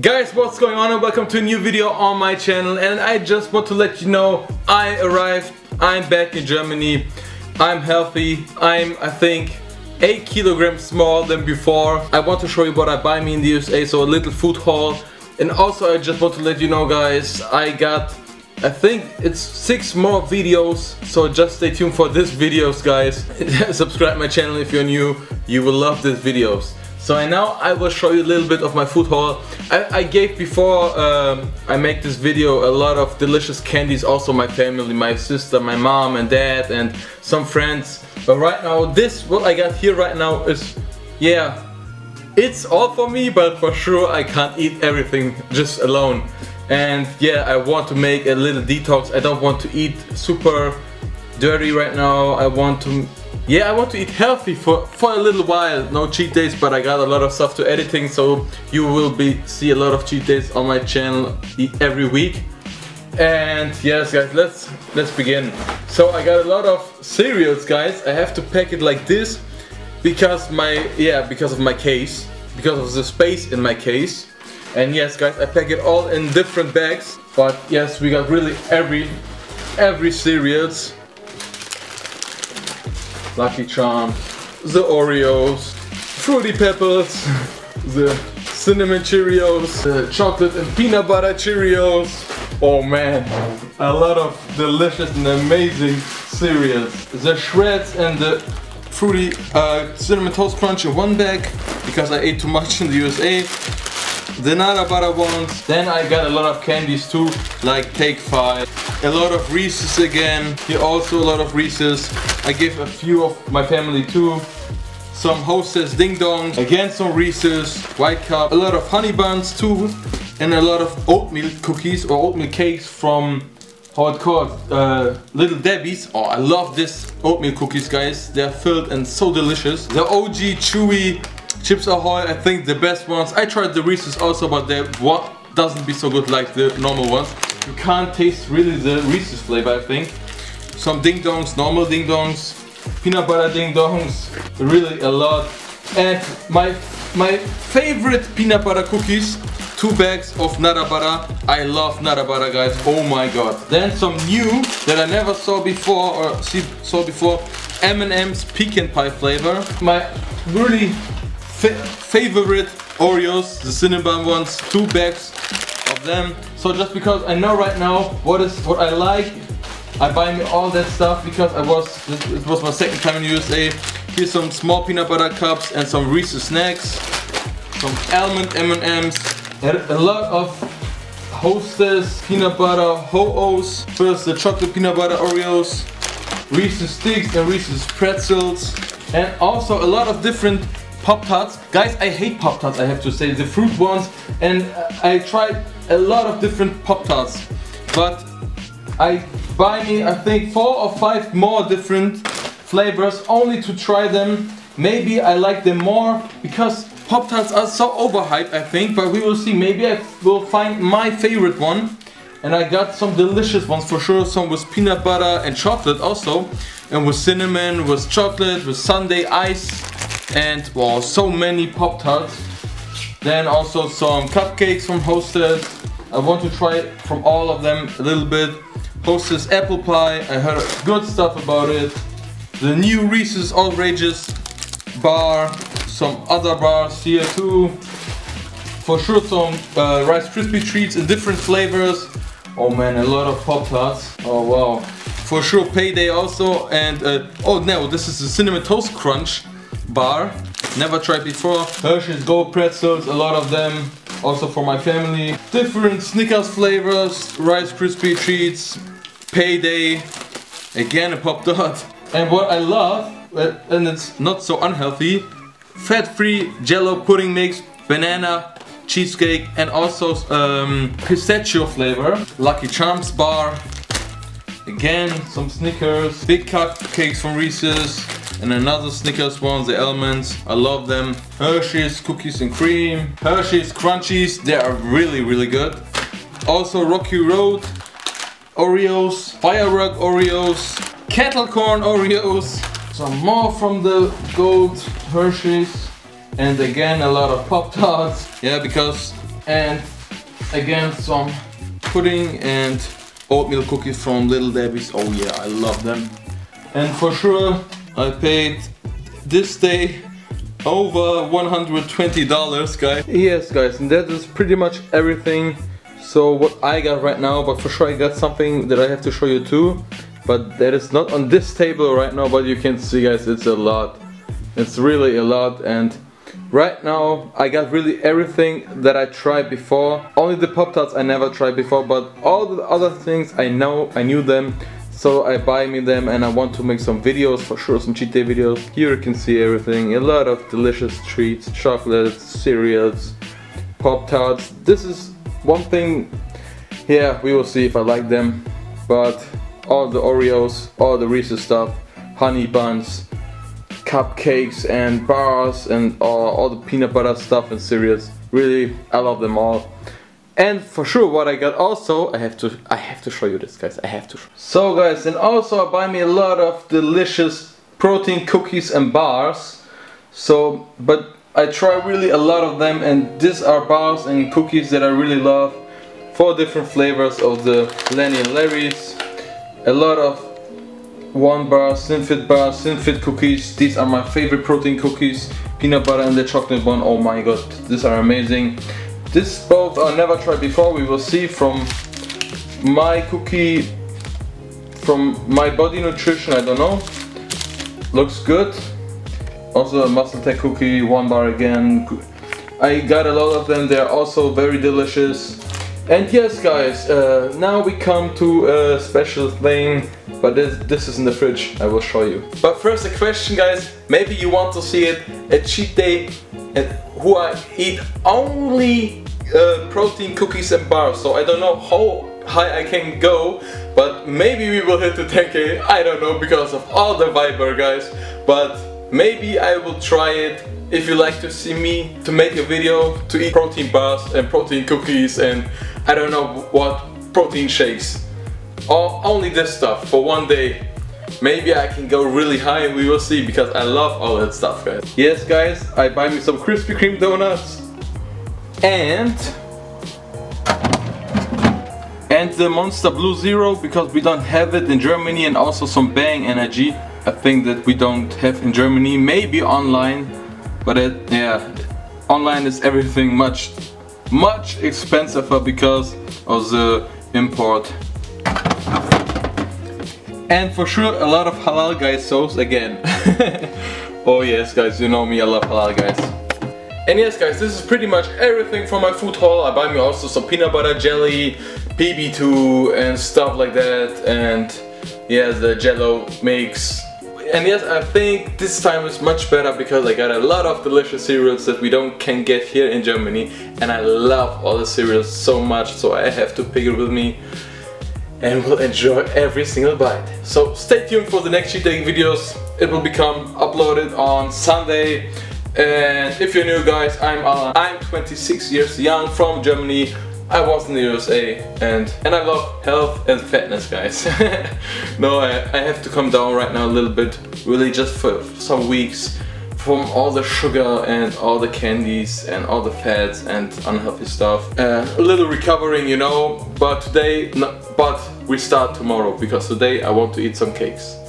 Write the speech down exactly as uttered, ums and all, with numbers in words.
Guys, what's going on and welcome to a new video on my channel. And I just want to let you know I arrived, I'm back in Germany, I'm healthy, I'm I think eight kilograms smaller than before. I want to show you what I buy me in the U S A, so a little food haul. And also I just want to let you know guys, I got I think it's six more videos, so just stay tuned for these videos guys. Subscribe my channel if you're new, you will love these videos. So and now I will show you a little bit of my food haul. I, I gave before um, I make this video a lot of delicious candies, also my family, my sister, my mom and dad and some friends. But right now this, what I got here right now is, yeah, it's all for me, but for sure I can't eat everything just alone. And yeah, I want to make a little detox. I don't want to eat super dirty right now. I want to Yeah, I want to eat healthy for, for a little while, no cheat days, but I got a lot of stuff to editing, so you will be see a lot of cheat days on my channel every week. And yes guys, let's let's begin. So I got a lot of cereals guys, I have to pack it like this because my, yeah, because of my case, because of the space in my case. And yes guys, I pack it all in different bags, but yes, we got really every, every cereals. Lucky Charms, the Oreos, Fruity Pebbles, the Cinnamon Cheerios, the Chocolate and Peanut Butter Cheerios. Oh man, a lot of delicious and amazing cereals. The Shreds and the Fruity uh, Cinnamon Toast Crunch in one bag, because I ate too much in the U S A. The Nutter Butter ones. Then I got a lot of candies too, like Take Five. A lot of Reese's again, here also a lot of Reese's. I give a few of my family too. Some Hostess Ding Dongs, again some Reese's, White Cup. A lot of honey buns too, and a lot of oatmeal cookies or oatmeal cakes from, how it called, uh, Little Debbie's. Oh, I love this oatmeal cookies guys, they're filled and so delicious. The O G Chewy Chips Ahoy, I think the best ones. I tried the Reese's also, but they what doesn't be so good like the normal ones. You can't taste really the Reese's flavor, I think. Some Ding Dongs, normal Ding Dongs, peanut butter Ding Dongs, really a lot. And my my favorite peanut butter cookies, two bags of Nutter Butter. I love Nutter Butter, guys. Oh my god. Then some new that I never saw before or see, saw before, M and M's pecan pie flavor. My really fa favorite Oreos, the cinnamon ones, two bags of them. So just because I know right now what is what I like, I buy me all that stuff because I was, it was my second time in the U S A. Here's some small peanut butter cups and some Reese's snacks, some almond M and M's, a lot of Hostess peanut butter Ho-O's. First the chocolate peanut butter Oreos, Reese's sticks and Reese's pretzels, and also a lot of different Pop-Tarts. Guys, I hate Pop-Tarts, I have to say, the fruit ones, and I tried a lot of different Pop-Tarts, but I buy me, I think, four or five more different flavors only to try them. Maybe I like them more because Pop-Tarts are so overhyped, I think, but we will see. Maybe I will find my favorite one. And I got some delicious ones for sure, some with peanut butter and chocolate also, and with cinnamon, with chocolate, with sundae ice, and wow, so many Pop-Tarts. Then also some cupcakes from Hostess. I want to try from all of them a little bit. Hostess apple pie, I heard good stuff about it. The new Reese's Outrageous bar, some other bars here too. For sure some uh, Rice Krispie Treats in different flavors. Oh man, a lot of Pop-Tarts. Oh wow. For sure Payday also, and uh, oh no, this is the Cinnamon Toast Crunch bar. Never tried before. Hershey's Gold pretzels, a lot of them. Also for my family. Different Snickers flavors, Rice Krispie Treats, Payday, again a Pop-Tart. And what I love, and it's not so unhealthy, fat-free Jell-O pudding mix, banana, cheesecake, and also um, pistachio flavor. Lucky Charms bar, again some Snickers, big cupcakes from Reese's, and another Snickers one, the almonds, I love them. Hershey's cookies and cream, Hershey's crunchies, they are really really good. Also Rocky Road Oreos, Firework Oreos, Kettle Corn Oreos, some more from the gold Hershey's, and again a lot of Pop-Tarts. Yeah, because and again some pudding and oatmeal cookies from Little Debbie's. Oh yeah, I love them. And for sure I paid this day over one hundred twenty dollars, guys. Yes, guys, and that is pretty much everything. So what I got right now, but for sure I got something that I have to show you too, but that is not on this table right now, but you can see, guys, it's a lot. It's really a lot. And right now I got really everything that I tried before. Only the Pop-Tarts I never tried before, but all the other things I know, I knew them. So I buy me them, and I want to make some videos for sure, some cheat day videos. Here you can see everything, a lot of delicious treats, chocolates, cereals, Pop-Tarts. This is one thing, yeah, we will see if I like them, but all the Oreos, all the Reese's stuff, honey buns, cupcakes and bars, and all, all the peanut butter stuff and cereals. Really, I love them all. And for sure what I got also, I have to I have to show you this, guys. I have to. So, guys, and also I buy me a lot of delicious protein cookies and bars. So, but I try really a lot of them, and these are bars and cookies that I really love. Four different flavors of the Lenny and Larry's. A lot of one bar, Sinfit bar, Sinfit cookies. These are my favorite protein cookies. Peanut butter and the chocolate one. Oh my god, these are amazing. This both I never tried before. We will see from my cookie, from my Body Nutrition, I don't know. Looks good. Also a MuscleTech cookie, one bar again. I got a lot of them. They're also very delicious. And yes, guys, uh, now we come to a special thing, but this, this is in the fridge. I will show you. But first a question, guys. Maybe you want to see it, a cheat day, and who I eat only uh, protein cookies and bars. So I don't know how high I can go, but maybe we will hit the ten K. I don't know, because of all the Viber, guys, but maybe I will try it. If you like to see me to make a video to eat protein bars and protein cookies and I don't know what, protein shakes, or only this stuff for one day, maybe I can go really high, and we will see, because I love all that stuff, guys. Yes, guys, I buy me some Krispy Kreme donuts and and the Monster Blue Zero, because we don't have it in Germany, and also some Bang energy, a thing that we don't have in Germany, maybe online, but it, yeah, online is everything much much expensive because of the import. And for sure a lot of Halal Guys sauce again. Oh yes, guys, you know me, I love Halal Guys. And yes, guys, this is pretty much everything from my food haul. I buy me also some peanut butter jelly, P B two and stuff like that, and yeah, the Jell-O mix. And yes, I think this time is much better because I got a lot of delicious cereals that we don't can get here in Germany, and I love all the cereals so much, so I have to pick it with me. And will enjoy every single bite. So stay tuned for the next cheat day videos. It will become uploaded on Sunday. And if you're new, guys, I'm Alan. I'm twenty-six years young from Germany. I was in the U S A, and and I love health and fatness, guys. No, I, I have to come down right now a little bit, really, just for some weeks, from all the sugar and all the candies and all the fats and unhealthy stuff. Uh, a little recovering, you know, but today, no, but we start tomorrow, because today I want to eat some cakes.